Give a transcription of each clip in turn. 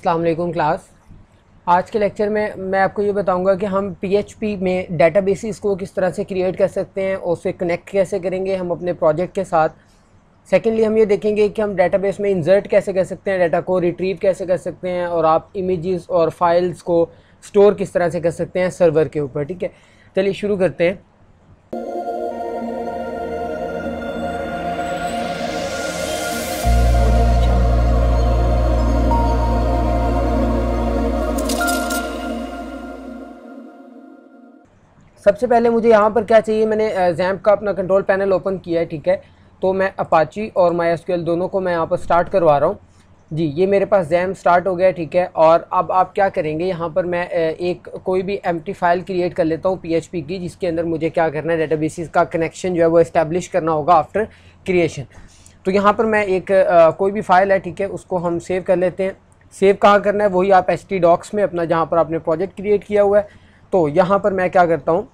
अस्सलाम वालेकुम क्लास। आज के लेक्चर में मैं आपको ये बताऊंगा कि हम PHP में डेटाबेसेस को किस तरह से क्रिएट कर सकते हैं और उसे कनेक्ट कैसे करेंगे हम अपने प्रोजेक्ट के साथ। सेकेंडली हम ये देखेंगे कि हम डेटाबेस में इंसर्ट कैसे कर सकते हैं, डाटा को रिट्रीव कैसे कर सकते हैं और आप इमेजेस और फाइल्स को स्टोर किस तरह से कर सकते हैं सर्वर के ऊपर। ठीक है, चलिए शुरू करते हैं। सबसे पहले मुझे यहाँ पर क्या चाहिए, मैंने Xampp का अपना कंट्रोल पैनल ओपन किया है। ठीक है, तो मैं अपाची और MySQL दोनों को मैं यहाँ पर स्टार्ट करवा रहा हूँ। जी, ये मेरे पास Xampp स्टार्ट हो गया है। ठीक है, और अब आप क्या करेंगे, यहाँ पर मैं एक कोई भी एम्प्टी फाइल क्रिएट कर लेता हूँ PHP की, जिसके अंदर मुझे क्या करना है, डेटाबेसेस का कनेक्शन जो है वो इस्टेब्लिश करना होगा आफ्टर क्रिएशन। तो यहाँ पर मैं एक कोई भी फाइल है, ठीक है, उसको हम सेव कर लेते हैं। सेव कहाँ करना है, वही आप HT डॉक्स में अपना, जहाँ पर आपने प्रोजेक्ट क्रिएट किया हुआ है। तो यहाँ पर मैं क्या करता हूँ,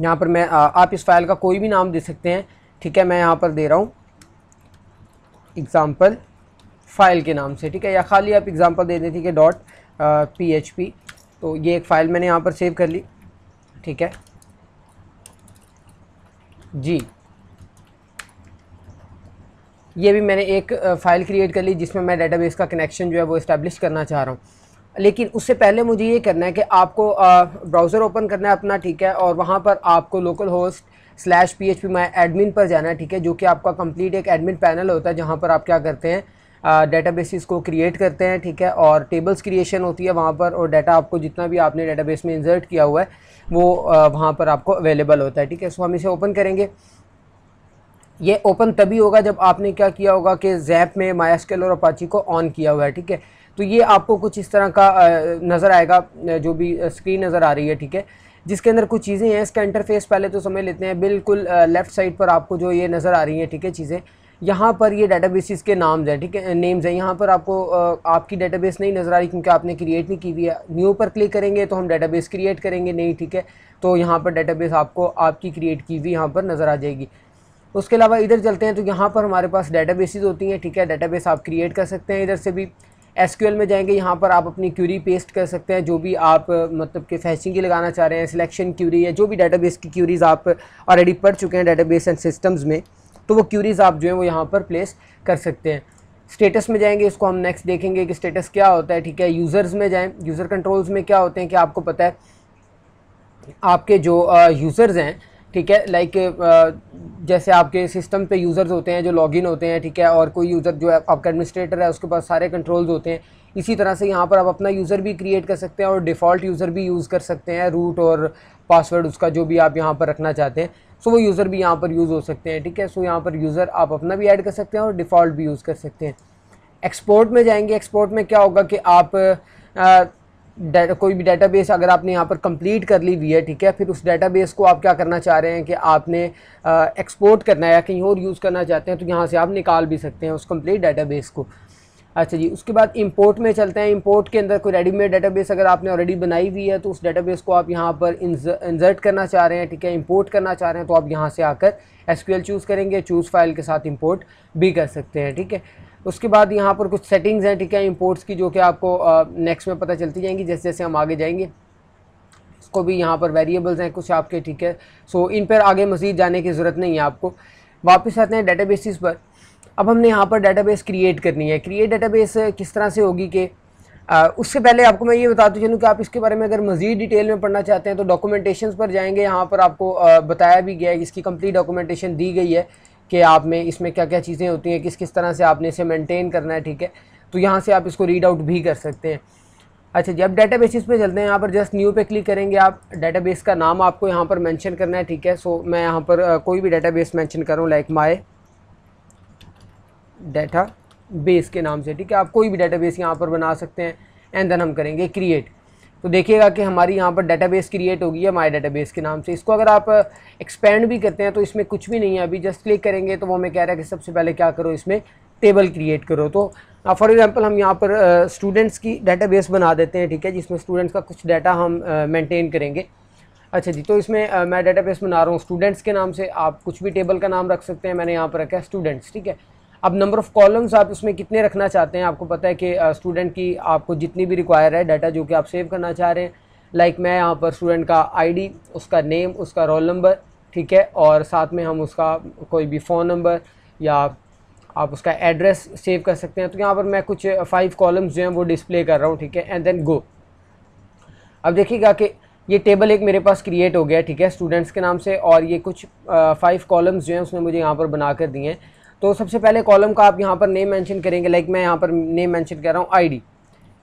यहाँ पर मैं आप इस फाइल का कोई भी नाम दे सकते हैं। ठीक है, मैं यहाँ पर दे रहा हूँ एग्ज़ाम्पल फ़ाइल के नाम से। ठीक है, या खाली आप एग्ज़ाम्पल दे दें। ठीक है, .php। तो ये एक फ़ाइल मैंने यहाँ पर सेव कर ली। ठीक है जी, ये भी मैंने एक फ़ाइल क्रिएट कर ली जिसमें मैं डेटाबेस का कनेक्शन जो है वो इस्टेब्लिश करना चाह रहा हूँ। लेकिन उससे पहले मुझे ये करना है कि आपको ब्राउज़र ओपन करना है अपना। ठीक है, और वहाँ पर आपको localhost/phpMyAdmin पर जाना है। ठीक है, जो कि आपका कंप्लीट एक एडमिन पैनल होता है, जहाँ पर आप क्या करते हैं, डेटाबेसेस को क्रिएट करते हैं। ठीक है, और टेबल्स क्रिएशन होती है वहाँ पर, और डाटा आपको जितना भी आपने डेटाबेस में इंसर्ट किया हुआ है वो वहाँ पर आपको अवेलेबल होता है। ठीक है, सो हम इसे ओपन करेंगे। ये ओपन तभी होगा जब आपने क्या किया होगा कि Xampp में MySQL और अपाची को ऑन किया हुआ है। ठीक है, तो ये आपको कुछ इस तरह का नज़र आएगा, जो भी स्क्रीन नज़र आ रही है। ठीक है, जिसके अंदर कुछ चीज़ें हैं। इसका इंटरफेस पहले तो समझ लेते हैं। बिल्कुल लेफ़्ट साइड पर आपको जो ये नज़र आ रही है, ठीक है, चीज़ें, यहाँ पर ये डेटाबेसेस के नाम्स हैं। ठीक है, नेम्स हैं। यहाँ पर आपको आपकी डेटाबेस नहीं नज़र आ रही क्योंकि आपने क्रिएट नहीं की हुई है। न्यू पर क्लिक करेंगे तो हम डेटाबेस क्रिएट करेंगे नहीं। ठीक है, तो यहाँ पर डेटाबेस आपको आपकी क्रिएट की हुई यहाँ पर नज़र आ जाएगी। उसके अलावा इधर चलते हैं तो यहाँ पर हमारे पास डेटाबेसेस होती हैं। ठीक है, डेटाबेस आप क्रिएट कर सकते हैं इधर से भी। SQL में जाएंगे, यहाँ पर आप अपनी क्यूरी पेस्ट कर सकते हैं, जो भी आप मतलब कि फैचिंग की लगाना चाह रहे हैं, सिलेक्शन क्यूरी या जो भी डेटाबेस की क्यूरीज़ आप ऑलरेडी पढ़ चुके हैं डेटाबेस एंड सिस्टम्स में, तो वो क्यूरीज़ आप जो है वो यहाँ पर प्लेस कर सकते हैं। स्टेटस में जाएंगे, इसको हम नेक्स्ट देखेंगे कि स्टेटस क्या होता है। ठीक है, यूज़र्स में जाएँ, यूज़र कंट्रोल्स में क्या होते हैं कि आपको पता है आपके जो यूज़र्स हैं। ठीक है, लाइक जैसे आपके सिस्टम पे यूज़र्स होते हैं जो लॉगिन होते हैं। ठीक है, और कोई यूज़र जो है आपका एडमिनिस्ट्रेटर है, उसके पास सारे कंट्रोल्स होते हैं। इसी तरह से यहाँ पर आप अपना यूज़र भी क्रिएट कर सकते हैं और डिफ़ॉल्ट यूज़र भी यूज़ कर सकते हैं, रूट और पासवर्ड उसका जो भी आप यहाँ पर रखना चाहते हैं, सो वो यूज़र भी यहाँ पर यूज़ हो सकते हैं। ठीक है, सो यहाँ पर यूज़र आप अपना भी ऐड कर सकते हैं और डिफ़ॉल्ट भी यूज़ कर सकते हैं। एक्सपोर्ट में जाएंगे, एक्सपोर्ट में क्या होगा कि आप कोई भी डेटाबेस अगर आपने यहाँ पर कंप्लीट कर ली हुई है, ठीक है, फिर उस डेटाबेस को आप क्या करना चाह रहे हैं कि आपने एक्सपोर्ट करना है या कहीं और यूज़ करना चाहते हैं, तो यहाँ से आप निकाल भी सकते हैं उस कंप्लीट डेटाबेस को। अच्छा जी, उसके बाद इंपोर्ट में चलते हैं। इंपोर्ट के अंदर कोई रेडीमेड डेटाबेस अगर आपने ऑलरेडी बनाई हुई है, तो उस डेटाबेस को आप यहाँ पर इंसर्ट करना चाह रहे हैं। ठीक है, इंपोर्ट करना चाह रहे हैं, तो आप यहाँ से आकर SQL चूज़ करेंगे, चूज़ फाइल के साथ इंपोर्ट भी कर सकते हैं। ठीक है, उसके बाद यहाँ पर कुछ सेटिंग्स हैं। ठीक है, इंपोर्ट्स की, जो कि आपको नेक्स्ट में पता चलती जाएंगी जैसे जैसे हम आगे जाएंगे। इसको भी यहाँ पर वेरिएबल्स हैं कुछ आपके। ठीक है, सो इन पर आगे मज़ीद जाने की ज़रूरत नहीं है। आपको वापस आते हैं डेटाबेसेस पर। अब हमने यहाँ पर डेटाबेस क्रिएट करनी है। क्रिएट डेटाबेस किस तरह से होगी कि उससे पहले आपको मैं ये बताता चलूँ कि आप इसके बारे में अगर मज़ीद डिटेल में पढ़ना चाहते हैं तो डॉक्यूमेंटेशन पर जाएंगे। यहाँ पर आपको बताया भी गया है कि इसकी कंप्लीट डॉक्यूमेंटेशन दी गई है कि आप में इसमें क्या क्या चीज़ें होती हैं, किस किस तरह से आपने इसे मेंटेन करना है। ठीक है, तो यहाँ से आप इसको रीड आउट भी कर सकते हैं। अच्छा जी, अब डेटाबेसेस पे चलते हैं। यहाँ पर जस्ट न्यू पे क्लिक करेंगे आप। डेटाबेस का नाम आपको यहाँ पर मेंशन करना है। ठीक है, सो मैं यहाँ पर कोई भी डेटाबेस मेंशन करूँ, लाइक माय डेटाबेस के नाम से। ठीक है, आप कोई भी डेटाबेस यहाँ पर बना सकते हैं एंड देन हम करेंगे क्रिएट। तो देखिएगा कि हमारी यहाँ पर डेटाबेस क्रिएट होगी है माय डेटाबेस के नाम से। इसको अगर आप एक्सपेंड भी करते हैं तो इसमें कुछ भी नहीं है। अभी जस्ट क्लिक करेंगे तो वो हमें कह रहा है कि सबसे पहले क्या करो, इसमें टेबल क्रिएट करो। तो फॉर एग्जांपल हम यहाँ पर स्टूडेंट्स की डेटाबेस बना देते हैं। ठीक है, जिसमें स्टूडेंट्स का कुछ डाटा हम मेंटेन करेंगे। अच्छा जी, तो इसमें मैं डेटाबेस बना रहा हूँ स्टूडेंट्स के नाम से। आप कुछ भी टेबल का नाम रख सकते हैं, मैंने यहाँ पर रखा है स्टूडेंट्स। ठीक है, अब नंबर ऑफ़ कॉलम्स आप इसमें कितने रखना चाहते हैं, आपको पता है कि स्टूडेंट की आपको जितनी भी रिक्वायर है डाटा जो कि आप सेव करना चाह रहे हैं। लाइक मैं यहाँ पर स्टूडेंट का आईडी, उसका नेम, उसका रोल नंबर, ठीक है, और साथ में हम उसका कोई भी फ़ोन नंबर या आप उसका एड्रेस सेव कर सकते हैं। तो यहाँ पर मैं कुछ 5 कॉलम्स जो हैं वो डिस्प्ले कर रहा हूँ, ठीक है, एंड देन गो। अब देखिएगा कि ये टेबल एक मेरे पास क्रिएट हो गया, ठीक है, स्टूडेंट्स के नाम से, और ये कुछ 5 कॉलम्स जो हैं उसने मुझे यहाँ पर बना कर दिए हैं। तो सबसे पहले कॉलम का आप यहाँ पर नेम मेंशन करेंगे। लाइक मैं यहाँ पर नेम मेंशन कर रहा हूँ आईडी,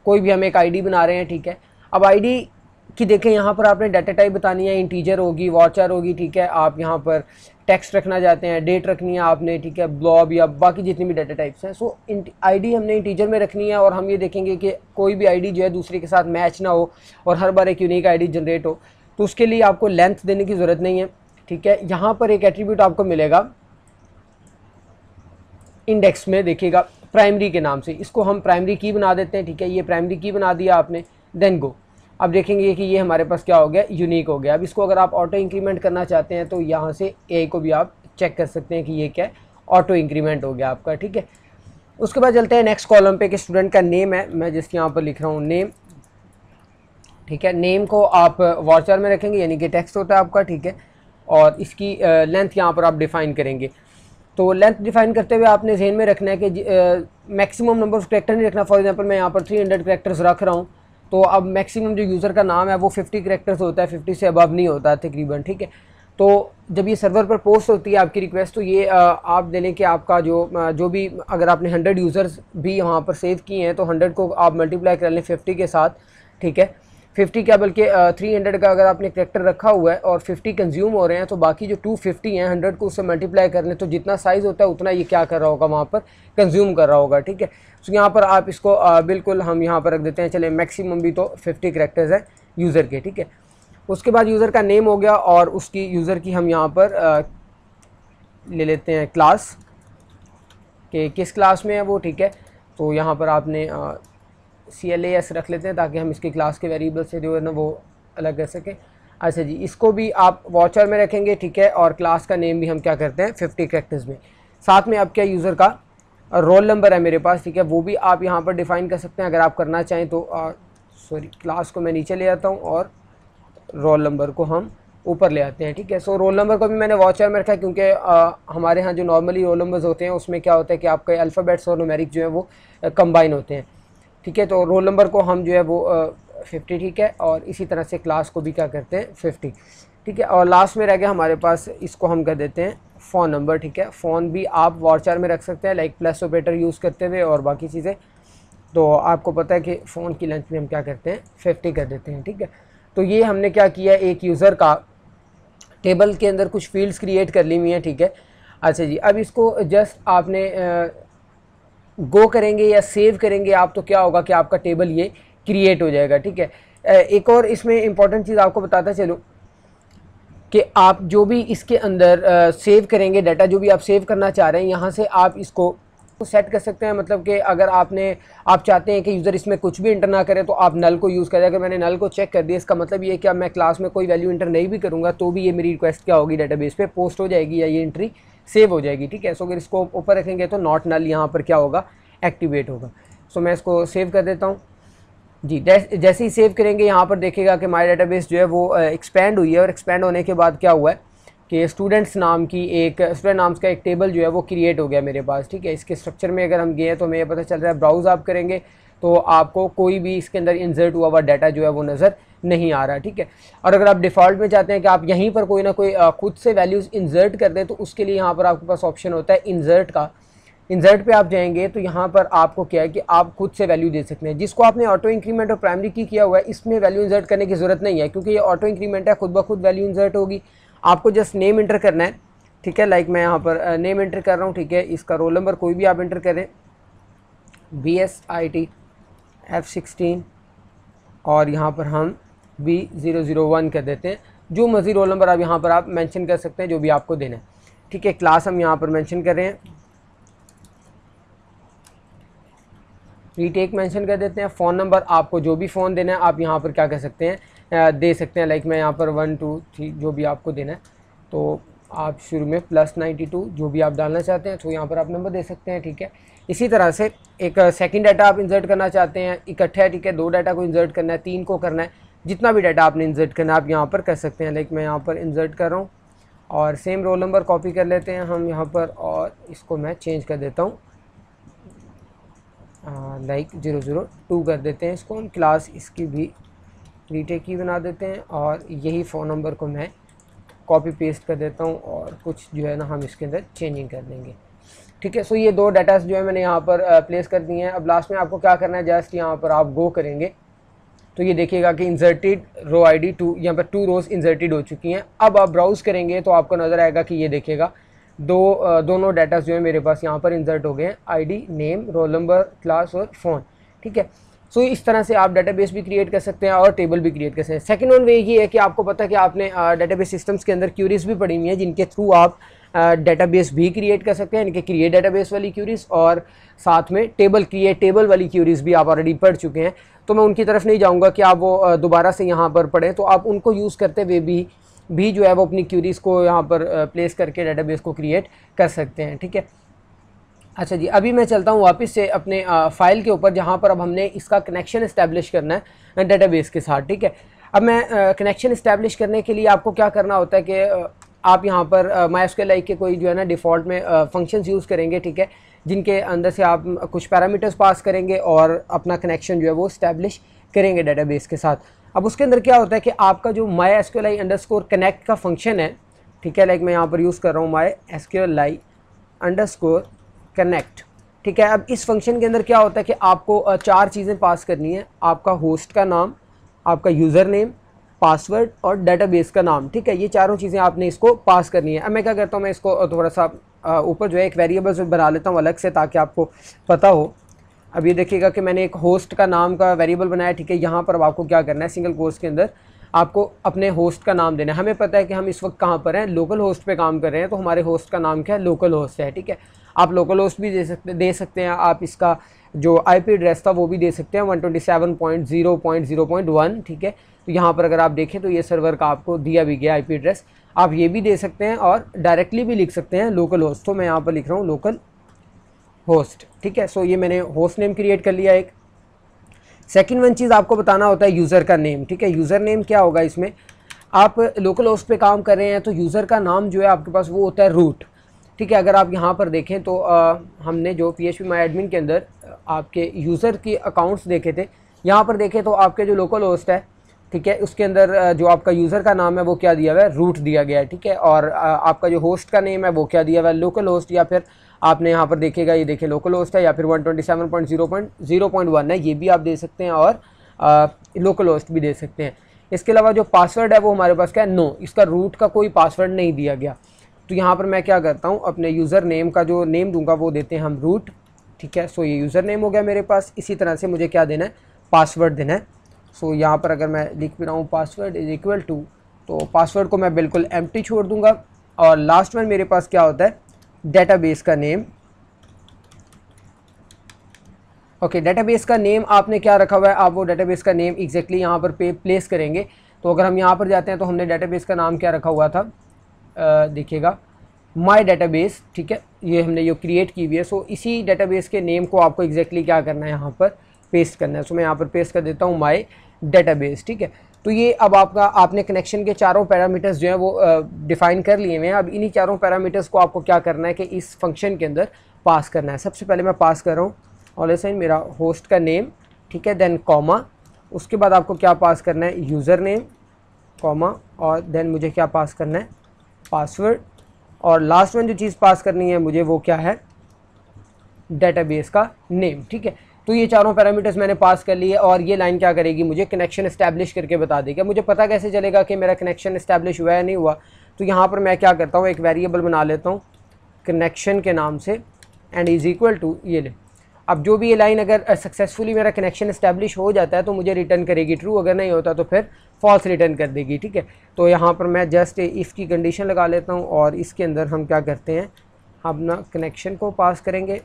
कोई भी हम एक आईडी बना रहे हैं, ठीक है। अब आईडी कि देखें यहाँ पर आपने डाटा टाइप बतानी है, इंटीजर होगी, वार्चर होगी, ठीक है। आप यहाँ पर टेक्स्ट रखना चाहते हैं, डेट रखनी है आपने, ठीक है, ब्लॉब या बाकी जितनी भी डाटा टाइप्स हैं। सो आईडी हमने इंटीजर में रखनी है, और हम ये देखेंगे कि कोई भी आईडी जो है दूसरे के साथ मैच ना हो और हर बार एक यूनिक आईडी जनरेट हो। तो उसके लिए आपको लेंथ देने की ज़रूरत नहीं है, ठीक है। यहाँ पर एक एट्रीब्यूट आपको मिलेगा इंडेक्स में, देखिएगा प्राइमरी के नाम से, इसको हम प्राइमरी की बना देते हैं, ठीक है। ये प्राइमरी की बना दिया आपने, देन गो। अब देखेंगे कि ये हमारे पास क्या हो गया, यूनिक हो गया। अब इसको अगर आप ऑटो इंक्रीमेंट करना चाहते हैं तो यहाँ से ए को भी आप चेक कर सकते हैं कि ये क्या है, ऑटो इंक्रीमेंट हो गया आपका, ठीक है। उसके बाद चलते हैं नेक्स्ट कॉलम पे कि स्टूडेंट का नेम है, मैं जिसके यहाँ पर लिख रहा हूँ नेम, ठीक है। नेम को आप वार्चर में रखेंगे, यानी कि टेक्स्ट होता है आपका, ठीक है, और इसकी लेंथ यहाँ पर आप डिफ़ाइन करेंगे। तो लेंथ डिफाइन करते हुए आपने जहन में रखना है कि मैक्सिमम नंबर ऑफ कैरेक्टर नहीं रखना। फॉर एग्जाम्पल मैं यहाँ पर 300 कैरेक्टर्स रख रहा हूँ, तो अब मैक्सिमम जो यूज़र का नाम है वो 50 कैरेक्टर्स होता है, 50 से अबव नहीं होता तकरीबन, ठीक है। तो जब ये सर्वर पर पोस्ट होती है आपकी रिक्वेस्ट, तो ये आप दे लें कि आपका जो भी, अगर आपने 100 यूज़र्स भी वहाँ पर सेव किए हैं तो 100 को आप मल्टीप्लाई कर लें 50 के साथ, ठीक है। 50 क्या बल्कि 300 का अगर आपने कैरेक्टर रखा हुआ है और 50 कंज्यूम हो रहे हैं, तो बाकी जो 250 हैं 100 को उससे मल्टीप्लाई कर लें, तो जितना साइज़ होता है उतना ये क्या कर रहा होगा वहाँ पर, कंज्यूम कर रहा होगा, ठीक है। तो यहाँ पर आप इसको बिल्कुल हम यहाँ पर रख देते हैं, चले मैक्सिमम भी तो 50 कैरेक्टर्स हैं यूज़र के, ठीक है। उसके बाद यूज़र का नेम हो गया, और उसकी यूज़र की हम यहाँ पर ले लेते हैं क्लास, कि किस क्लास में है वो, ठीक है। तो यहाँ पर आपने CLAS रख लेते हैं ताकि हम इसकी क्लास के वेरिएबल से जो है ना वो अलग कर सकें। अच्छा जी, इसको भी आप वाचर में रखेंगे, ठीक है, और क्लास का नेम भी हम क्या करते हैं 50 कैरेक्टर्स में। साथ में अब क्या यूज़र का रोल नंबर है मेरे पास, ठीक है, वो भी आप यहाँ पर डिफ़ाइन कर सकते हैं अगर आप करना चाहें तो। सॉरी, क्लास को मैं नीचे ले आता हूँ और रोल नंबर को हम ऊपर ले आते हैं, ठीक है। सो रोल नंबर को भी मैंने वाचर में रखा, क्योंकि हमारे यहाँ जो नॉर्मली रोल नंबर्स होते हैं उसमें क्या होता है कि आपके अल्फ़ाबेट्स और न्यूमेरिक जो है वो कंबाइन होते हैं, ठीक है। तो रोल नंबर को हम जो है वो 50, ठीक है, और इसी तरह से क्लास को भी क्या करते हैं 50, ठीक है। और लास्ट में रह गया हमारे पास, इसको हम कर देते हैं फ़ोन नंबर, ठीक है। फ़ोन भी आप वार्चर में रख सकते हैं, लाइक प्लस ऑपरेटर यूज़ करते हुए और बाकी चीज़ें। तो आपको पता है कि फ़ोन की लेंथ भी हम क्या करते हैं 50 कर देते हैं, ठीक है। तो ये हमने क्या किया, एक यूज़र का टेबल के अंदर कुछ फील्ड्स क्रिएट कर ली हुई हैं, ठीक है। अच्छा जी, अब इसको जस्ट आपने गो करेंगे या सेव करेंगे आप, तो क्या होगा कि आपका टेबल ये क्रिएट हो जाएगा, ठीक है। एक और इसमें इम्पॉर्टेंट चीज़ आपको बताता चलूं कि आप जो भी इसके अंदर सेव करेंगे डाटा, जो भी आप सेव करना चाह रहे हैं, यहाँ से आप इसको सेट कर सकते हैं। मतलब कि अगर आप चाहते हैं कि यूज़र इसमें कुछ भी इंटर ना करे, तो आप नल को यूज़ करें। अगर मैंने नल को चेक कर दिया, इसका मतलब ये है कि अब मैं क्लास में कोई वैल्यू इंटर नहीं भी करूँगा तो भी ये मेरी रिक्वेस्ट क्या होगी, डेटाबेस पे पोस्ट हो जाएगी या ये एंट्री सेव हो जाएगी, ठीक है। सो अगर इसको ऊपर रखेंगे तो नॉट नल यहाँ पर क्या होगा, एक्टिवेट होगा। सो मैं इसको सेव कर देता हूँ जी। जैसे ही सेव करेंगे यहाँ पर देखिएगा कि माय डेटाबेस जो है वो एक्सपेंड हुई है, और एक्सपेंड होने के बाद क्या हुआ है कि स्टूडेंट नाम्स का एक टेबल जो है वो क्रिएट हो गया मेरे पास, ठीक है। इसके स्ट्रक्चर में अगर हम गए तो हमें ये पता चल रहा है, ब्राउज़ आप करेंगे तो आपको कोई भी इसके अंदर इंसर्ट हुआ हुआ डाटा जो है वो नज़र नहीं आ रहा, ठीक है। और अगर आप डिफ़ॉल्ट में चाहते हैं कि आप यहीं पर कोई ना कोई खुद से वैल्यूज़ इंसर्ट कर दें, तो उसके लिए यहाँ पर आपके पास ऑप्शन होता है इंसर्ट का। इंसर्ट पे आप जाएंगे तो यहाँ पर आपको क्या है कि आप खुद से वैल्यू दे सकते हैं। जिसको आपने ऑटो इंक्रीमेंट और प्राइमरी की किया हुआ है, इसमें वैल्यू इंसर्ट करने की ज़रूरत नहीं है, क्योंकि ये ऑटो इंक्रीमेंट है, खुद ब खुद वैल्यू इंसर्ट होगी। आपको जस्ट नेम इंटर करना है, ठीक है। लाइक मैं यहाँ पर नेम इंटर कर रहा हूँ, ठीक है। इसका रोल नंबर कोई भी आप इंटर करें, BSIT F16, और यहाँ पर हम B001 कर देते हैं। जो मर्जी रोल नंबर आप यहाँ पर आप मेंशन कर सकते हैं, जो भी आपको देना है, ठीक है। क्लास हम यहाँ पर मेंशन कर रहे हैं, रीटेक मेंशन कर देते हैं। फ़ोन नंबर आपको जो भी फ़ोन देना है आप यहाँ पर क्या कर सकते हैं, दे सकते हैं। लाइक मैं यहाँ पर 1, 2, 3 जो भी आपको देना है, तो आप शुरू में +92 जो भी आप डालना चाहते हैं तो यहाँ पर आप नंबर दे सकते हैं, ठीक है। इसी तरह से एक सेकंड डाटा आप इंसर्ट करना चाहते हैं इकट्ठा, ठीक है, 2 डाटा को इंसर्ट करना है, 3 को करना है, जितना भी डाटा आपने इंसर्ट करना है आप यहाँ पर कर सकते हैं। लाइक मैं यहाँ पर इंसर्ट कर रहा हूँ और सेम रोल नंबर कॉपी कर लेते हैं हम यहाँ पर और इसको मैं चेंज कर देता हूँ, लाइक 002 कर देते हैं इसको हम। क्लास इसकी भी रीटेक की बना देते हैं और यही फ़ोन नंबर को मैं कॉपी पेस्ट कर देता हूँ और कुछ जो है ना हम इसके अंदर चेंजिंग कर देंगे, ठीक है। सो ये 2 डाटास जो है मैंने यहाँ पर प्लेस कर दिए हैं। अब लास्ट में आपको क्या करना है, जस्ट यहाँ पर आप गो करेंगे तो ये देखिएगा कि इंसर्टेड रो आईडी 2, यहाँ पर 2 रोज़ इंसर्टेड हो चुकी हैं। अब आप ब्राउज़ करेंगे तो आपको नज़र आएगा कि ये देखिएगा दोनों डाटास जो है मेरे पास यहाँ पर इंसर्ट हो गए हैं, ID, name, roll number, class और फ़ोन, ठीक है। सो इस तरह से आप डाटाबेस भी क्रिएट कर सकते हैं और टेबल भी क्रिएट कर सकते हैं। सेकंड वन वे ये है कि आपको पता है कि आपने डाटाबेस सिस्टम्स के अंदर क्यूरीज भी पड़ी हुई हैं जिनके थ्रू आप डाटाबेस भी क्रिएट कर सकते हैं, यानी कि क्रिएट डाटाबेस वाली क्यूरीज और साथ में टेबल क्रिएट टेबल वाली क्यूरीज भी आप ऑलरेडी पढ़ चुके हैं। तो मैं उनकी तरफ नहीं जाऊँगा कि आप वो दोबारा से यहाँ पर पढ़ें, तो आप उनको यूज़ करते हुए भी जो है वो अपनी क्यूरीज़ को यहाँ पर प्लेस करके डाटाबेस को क्रिएट कर सकते हैं, ठीक है। अच्छा जी, अभी मैं चलता हूँ वापस से अपने फ़ाइल के ऊपर जहाँ पर अब हमने इसका कनेक्शन इस्टेब्लिश करना है डाटाबेस के साथ, ठीक है। अब मैं कनेक्शन इस्टेब्लिश करने के लिए आपको क्या करना होता है कि आप यहाँ पर MySQL के कोई जो है ना डिफ़ॉल्ट में फंक्शंस यूज़ करेंगे, ठीक है, जिनके अंदर से आप कुछ पैरामीटर्स पास करेंगे और अपना कनेक्शन जो है वो इस्टेब्लिश करेंगे डाटाबेस के साथ। अब उसके अंदर क्या होता है कि आपका जो MySQL_connect का फंक्शन है, ठीक है, लाइक मैं यहाँ पर यूज़ कर रहा हूँ MySQL_connect, ठीक है। अब इस फंक्शन के अंदर क्या होता है कि आपको 4 चीज़ें पास करनी है, आपका होस्ट का नाम, आपका यूज़र नेम, पासवर्ड और डाटाबेस का नाम, ठीक है। ये चारों चीज़ें आपने इसको पास करनी है। अब मैं क्या करता हूँ, मैं इसको थोड़ा सा ऊपर जो है एक वेरिएबल बना लेता हूँ अलग से ताकि आपको पता हो। अब ये देखिएगा कि मैंने एक होस्ट का नाम का वेरिएबल बनाया, ठीक है। यहाँ पर अब आपको क्या करना है, सिंगल कोट्स के अंदर आपको अपने होस्ट का नाम देना है। हमें पता है कि हम इस वक्त कहाँ पर हैं, लोकल होस्ट पे काम कर रहे हैं, तो हमारे होस्ट का नाम क्या है, लोकल होस्ट है, ठीक है। आप लोकल होस्ट भी दे सकते हैं, आप इसका जो IP एड्रेस था वो भी दे सकते हैं 127.0.0.1, ठीक है। तो यहाँ पर अगर आप देखें तो ये सर्वर का आपको दिया भी गया IP एड्रेस, आप ये भी दे सकते हैं और डायरेक्टली भी लिख सकते हैं लोकल होस्ट। तो मैं यहाँ पर लिख रहा हूँ लोकल होस्ट, ठीक है। सो ये मैंने होस्ट नेम क्रिएट कर लिया एक। सेकंड वन चीज़ आपको बताना होता है यूज़र का नेम, ठीक है। यूज़र नेम क्या होगा, इसमें आप लोकल होस्ट पे काम कर रहे हैं तो यूज़र का नाम जो है आपके पास वो होता है रूट, ठीक है। अगर आप यहाँ पर देखें तो हमने जो phpMyAdmin के अंदर आपके यूज़र के अकाउंट्स देखे थे, यहाँ पर देखें तो आपके जो लोकल होस्ट है, ठीक है, उसके अंदर जो आपका यूज़र का नाम है वो क्या दिया हुआ है, रूट दिया गया है, ठीक है। और आपका जो होस्ट का नेम है वो क्या दिया हुआ है, लोकल होस्ट, या फिर आपने यहाँ पर देखेगा ये देखें लोकल होस्ट है या फिर 127.0.0.1 है, ये भी आप दे सकते हैं और लोकल होस्ट भी दे सकते हैं। इसके अलावा जो पासवर्ड है वो हमारे पास क्या है, नो, इसका रूट का कोई पासवर्ड नहीं दिया गया। तो यहाँ पर मैं क्या करता हूँ, अपने यूज़र नेम का जो नेम दूंगा वो देते हैं हम रूट, ठीक है। सो ये यूज़र नेम हो गया मेरे पास। इसी तरह से मुझे क्या देना है, पासवर्ड देना है। सो यहाँ पर अगर मैं लिख भी रहा हूँ पासवर्ड इज इक्वल टू, तो पासवर्ड को मैं बिल्कुल एम्प्टी छोड़ दूँगा। और लास्ट में मेरे पास क्या होता है, डेटाबेस का नेम, ओके। डेटाबेस का नेम आपने क्या रखा हुआ है, आप वो डेटाबेस का नेम एग्जैक्टली यहाँ पर प्लेस करेंगे। तो अगर हम यहाँ पर जाते हैं तो हमने डेटाबेस का नाम क्या रखा हुआ था, देखिएगा माय डेटाबेस, ठीक है, ये हमने जो क्रिएट की हुई है। सो इसी डेटाबेस के नेम को आपको एग्जैक्टली क्या करना है, यहाँ पर पेस्ट करना है। सो मैं यहाँ पर पेस्ट कर देता हूँ माय डेटाबेस, ठीक है। तो ये अब आपका आपने कनेक्शन के 4 पैरामीटर्स जो हैं वो डिफ़ाइन कर लिए हुए हैं। अब इन्हीं 4 पैरामीटर्स को आपको क्या करना है कि इस फंक्शन के अंदर पास करना है। सबसे पहले मैं पास कर रहा हूँ ऑलरेडी मेरा होस्ट का नेम, ठीक है, देन कॉमा, उसके बाद आपको क्या पास करना है, यूज़र नेम कॉमा, और देन मुझे क्या पास करना है, पासवर्ड, और लास्ट में जो चीज़ पास करनी है मुझे वो क्या है, डेटाबेस का नेम, ठीक है। तो ये 4 पैरामीटर्स मैंने पास कर लिए और ये लाइन क्या करेगी, मुझे कनेक्शन इस्टेब्लिश करके बता देगी। मुझे पता कैसे चलेगा कि मेरा कनेक्शन इस्टेब्लिश हुआ या नहीं हुआ, तो यहाँ पर मैं क्या करता हूँ, एक वेरिएबल बना लेता हूँ कनेक्शन के नाम से एंड इज़ इक्वल टू ये ले। अब जो भी ये लाइन अगर सक्सेसफुली मेरा कनेक्शन इस्टेब्लिश हो जाता है तो मुझे रिटर्न करेगी ट्रू, अगर नहीं होता तो फिर फॉल्स रिटर्न कर देगी, ठीक है। तो यहाँ पर मैं जस्ट इफ़ की कंडीशन लगा लेता हूँ और इसके अंदर हम क्या करते हैं, अपना कनेक्शन को पास करेंगे,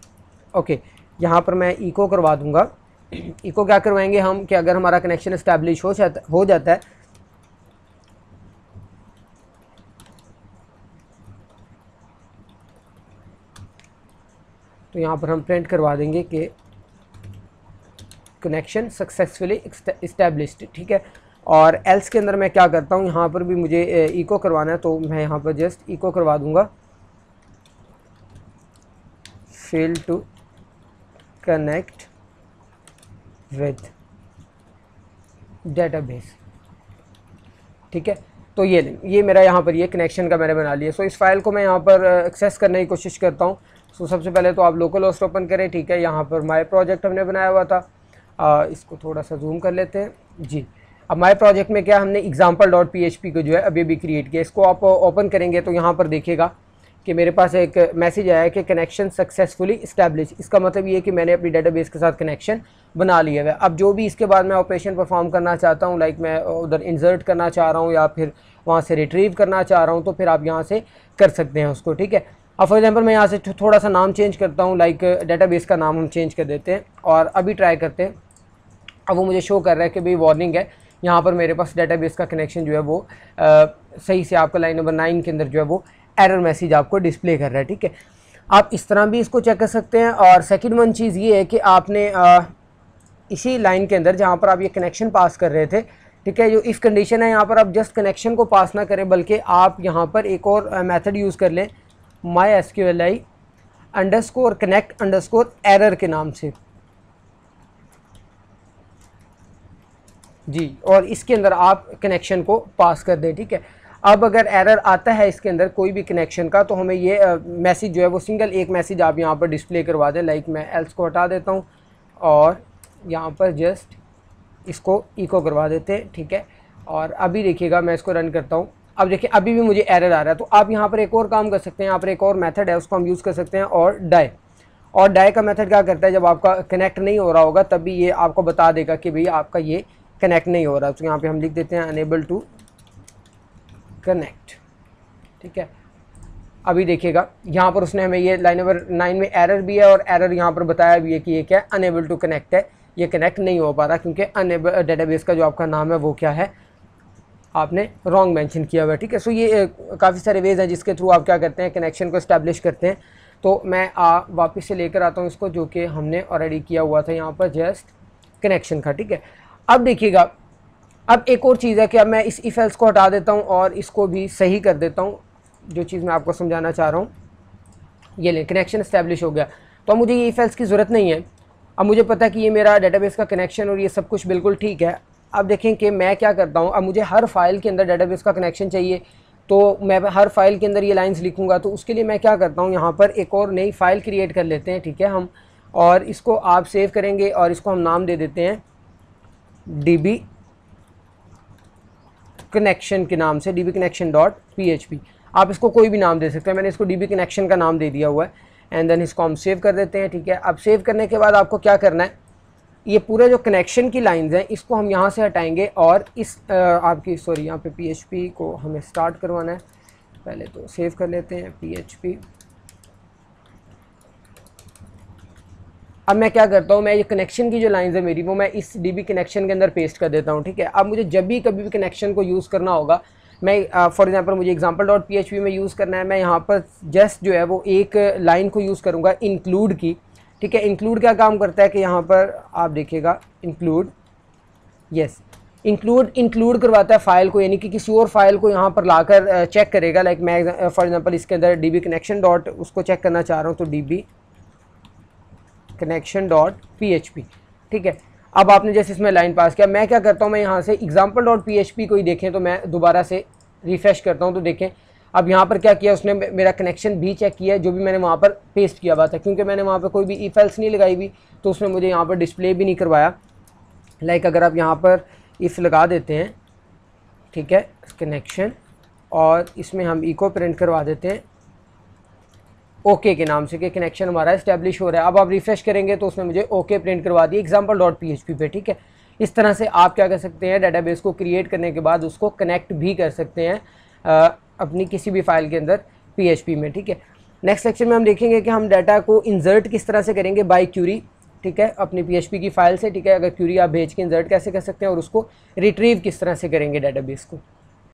ओके। यहाँ पर मैं इको करवा दूंगा। इको क्या करवाएंगे हम कि अगर हमारा कनेक्शन इस्टेब्लिश हो जाता है तो यहाँ पर हम प्रिंट करवा देंगे कि कनेक्शन सक्सेसफुली इस्टेब्लिश्ड, ठीक है। और एल्स के अंदर मैं क्या करता हूँ, यहाँ पर भी मुझे इको करवाना है, तो मैं यहाँ पर जस्ट इको करवा दूँगा fail to connect with database, ठीक है। तो ये मेरा यहाँ पर ये कनेक्शन का मैंने बना लिया। सो इस फाइल को मैं यहाँ पर एक्सेस करने की कोशिश करता हूँ। सो सबसे पहले तो आप लोकल होस्ट ओपन करें, ठीक है। यहाँ पर माय प्रोजेक्ट हमने बनाया हुआ था, इसको थोड़ा सा जूम कर लेते हैं जी। अब माय प्रोजेक्ट में क्या हमने example.php को जो है अभी भी क्रिएट किया, इसको आप ओपन करेंगे तो यहाँ पर देखिएगा कि मेरे पास एक मैसेज आया कि कनेक्शन सक्सेसफुली इस्टेब्लिश। इसका मतलब ये है कि मैंने अपनी डेटाबेस के साथ कनेक्शन बना लिया है। अब जो भी इसके बाद मैं ऑपरेशन परफॉर्म करना चाहता हूँ, लाइक मैं उधर इंसर्ट करना चाह रहा हूँ या फिर वहाँ से रिट्रीव करना चाह रहा हूँ, तो फिर आप यहाँ से कर सकते हैं उसको, ठीक है। अब फॉर एग्जाम्पल मैं यहाँ से थोड़ा सा नाम चेंज करता हूँ, लाइक डेटाबेस का नाम हम चेंज कर देते हैं और अभी ट्राई करते हैं। अब वो मुझे शो कर रहा है कि भाई वार्निंग है, यहाँ पर मेरे पास डेटाबेस का कनेक्शन जो है वो सही से आपका लाइन नंबर 9 के अंदर जो है वो एरर मैसेज आपको डिस्प्ले कर रहा है, ठीक है। आप इस तरह भी इसको चेक कर सकते हैं। और सेकंड वन चीज़ ये है कि आपने इसी लाइन के अंदर जहाँ पर आप ये कनेक्शन पास कर रहे थे, ठीक है, जो इफ़ कंडीशन है यहाँ पर आप जस्ट कनेक्शन को पास ना करें, बल्कि आप यहाँ पर एक और मेथड यूज़ कर लें mysqli_connect_error के नाम से जी, और इसके अंदर आप कनेक्शन को पास कर दें, ठीक है। अब अगर एरर आता है इसके अंदर कोई भी कनेक्शन का, तो हमें ये मैसेज जो है वो सिंगल एक मैसेज आप यहाँ पर डिस्प्ले करवा दें। लाइक मैं एल्स को हटा देता हूँ और यहाँ पर जस्ट इसको इको करवा देते हैं, ठीक है। और अभी देखिएगा मैं इसको रन करता हूँ, अब देखिए अभी भी मुझे एरर आ रहा है। तो आप यहाँ पर एक और काम कर सकते हैं, यहाँ पर एक और मैथड है उसको हम यूज़ कर सकते हैं और डाई का मैथड क्या करता है, जब आपका कनेक्ट नहीं हो रहा होगा तब भी ये आपको बता देगा कि भैया आपका ये कनेक्ट नहीं हो रहा। तो यहाँ पर हम लिख देते हैं अनेबल टू कनेक्ट, ठीक है। अभी देखिएगा यहाँ पर उसने हमें ये लाइन नंबर 9 में एरर भी है और एरर यहाँ पर बताया भी है कि ये क्या है, अनेबल टू कनेक्ट है, ये कनेक्ट नहीं हो पा रहा क्योंकि अनेबल डेटाबेस का जो आपका नाम है वो क्या है, आपने रॉन्ग मेंशन किया हुआ है, ठीक है। सो ये काफ़ी सारे वेज हैं जिसके थ्रू आप क्या करते हैं, कनेक्शन को इस्टेब्लिश करते हैं। तो मैं वापस से लेकर आता हूँ इसको, जो कि हमने ऑलरेडी किया हुआ था यहाँ पर जस्ट कनेक्शन का, ठीक है। अब देखिएगा अब एक और चीज़ है कि अब मैं इस इफ एल्स को हटा देता हूँ और इसको भी सही कर देता हूँ, जो चीज़ मैं आपको समझाना चाह रहा हूँ। ये ले कनेक्शन इस्टेब्लिश हो गया, तो अब मुझे ये इफ एल्स की ज़रूरत नहीं है। अब मुझे पता है कि ये मेरा डेटाबेस का कनेक्शन और ये सब कुछ बिल्कुल ठीक है। अब देखें कि मैं क्या करता हूँ, अब मुझे हर फाइल के अंदर डेटाबेस का कनेक्शन चाहिए, तो मैं हर फाइल के अंदर ये लाइन्स लिखूँगा। तो उसके लिए मैं क्या करता हूँ, यहाँ पर एक और नई फाइल क्रिएट कर लेते हैं, ठीक है हम, और इसको आप सेव करेंगे और इसको हम नाम दे देते हैं dbconnection के नाम से, dbconnection.php। आप इसको कोई भी नाम दे सकते हैं, मैंने इसको dbconnection का नाम दे दिया हुआ है। एंड देन इसको हम सेव कर देते हैं, ठीक है। अब सेव करने के बाद आपको क्या करना है, ये पूरे जो कनेक्शन की लाइंस हैं इसको हम यहाँ से हटाएंगे और इस आपकी सॉरी यहाँ पे php को हमें स्टार्ट करवाना है। पहले तो सेव कर लेते हैं php। अब मैं क्या करता हूँ, मैं ये कनेक्शन की जो लाइंस है मेरी वो मैं इस dbconnection के अंदर पेस्ट कर देता हूँ, ठीक है। अब मुझे जब भी कभी भी कनेक्शन को यूज़ करना होगा, मैं फॉर एग्जांपल मुझे example.php में यूज़ करना है, मैं यहाँ पर जस्ट जो है वो एक लाइन को यूज़ करूँगा include की, ठीक है। include क्या काम करता है कि यहाँ पर आप देखिएगा include करवाता है फाइल को, यानी कि किसी और फाइल को यहाँ पर लाकर चेक करेगा। लाइक मैं फॉर एग्जाम्पल इसके अंदर dbconnection डॉट उसको चेक करना चाह रहा हूँ, तो dbconnection.php, ठीक है। अब आपने जैसे इसमें लाइन पास किया, मैं क्या करता हूँ, मैं यहाँ से example.php को ही देखें तो मैं दोबारा से रिफ़्रेश करता हूँ। तो देखें अब यहाँ पर क्या किया उसने, मेरा कनेक्शन भी चेक किया जो भी मैंने वहाँ पर पेस्ट किया हुआ था, क्योंकि मैंने वहाँ पर कोई भी इफ एल्स नहीं लगाई हुई, तो उसने मुझे यहाँ पर डिस्प्ले भी नहीं करवाया। लाइक अगर आप यहाँ पर इफ़ लगा देते हैं, ठीक है, कनेक्शन, और इसमें हम इको प्रिंट करवा देते हैं ओके के नाम से कि कनेक्शन हमारा इस्टेब्लिश हो रहा है। अब आप रिफ़्रेश करेंगे तो उसने मुझे ओके प्रिंट करवा दिया example.php पे, ठीक है। इस तरह से आप क्या कर सकते हैं, डेटाबेस को क्रिएट करने के बाद उसको कनेक्ट भी कर सकते हैं अपनी किसी भी फाइल के अंदर PHP में, ठीक है। नेक्स्ट सेक्शन में हम देखेंगे कि हम डाटा को इंसर्ट किस तरह से करेंगे बाय क्यूरी, ठीक है, अपनी PHP की फाइल से, ठीक है। अगर क्यूरी आप भेज के इंसर्ट कैसे कर सकते हैं और उसको रिट्रीव किस तरह से करेंगे डेटाबेस को।